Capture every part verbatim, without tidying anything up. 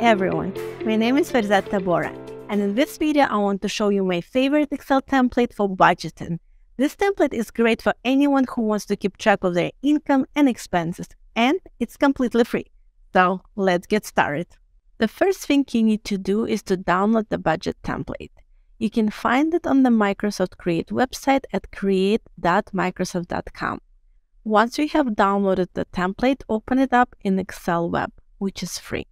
everyone, my name is Farizat Tabora, and in this video I want to show you my favorite Excel template for budgeting. This template is great for anyone who wants to keep track of their income and expenses, and it's completely free. So let's get started. The first thing you need to do is to download the budget template. You can find it on the Microsoft Create website at create dot microsoft dot com. Once you have downloaded the template, open it up in Excel Web, which is free.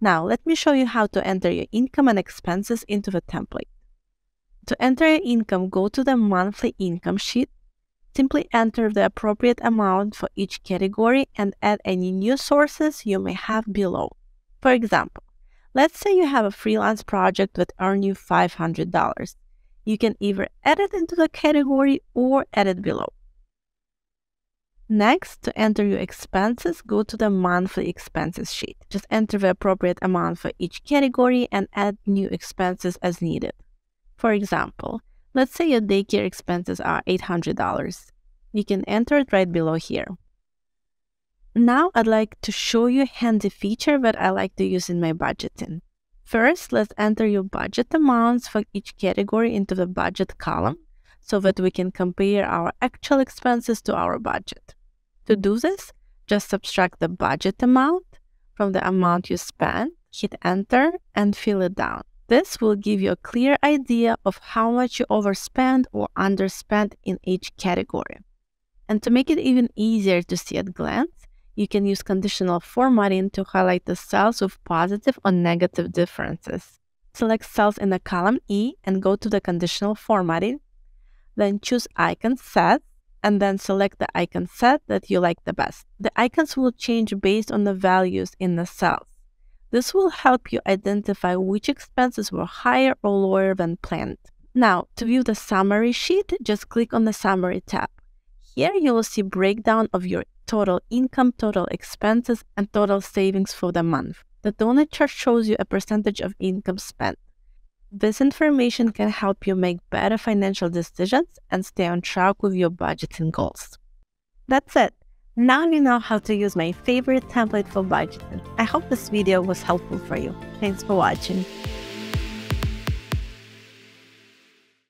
Now, let me show you how to enter your income and expenses into the template. To enter your income, go to the monthly income sheet. Simply enter the appropriate amount for each category and add any new sources you may have below. For example, let's say you have a freelance project that earns you five hundred dollars. You can either add it into the category or add it below. Next, to enter your expenses, go to the monthly expenses sheet. Just enter the appropriate amount for each category and add new expenses as needed. For example, let's say your daycare expenses are eight hundred dollars. You can enter it right below here. Now I'd like to show you a handy feature that I like to use in my budgeting. First, let's enter your budget amounts for each category into the budget column, so that we can compare our actual expenses to our budget. To do this, just subtract the budget amount from the amount you spent, hit enter, and fill it down. This will give you a clear idea of how much you overspend or underspend in each category. And to make it even easier to see at a glance, you can use conditional formatting to highlight the cells with positive or negative differences. Select cells in the column E and go to the conditional formatting. Then choose Icon Set, and then select the icon set that you like the best. The icons will change based on the values in the cells. This will help you identify which expenses were higher or lower than planned. Now, to view the summary sheet, just click on the Summary tab. Here you will see breakdown of your total income, total expenses, and total savings for the month. The donut chart shows you a percentage of income spent. This information can help you make better financial decisions and stay on track with your budgeting goals. That's it. Now you know how to use my favorite template for budgeting. I hope this video was helpful for you. Thanks for watching.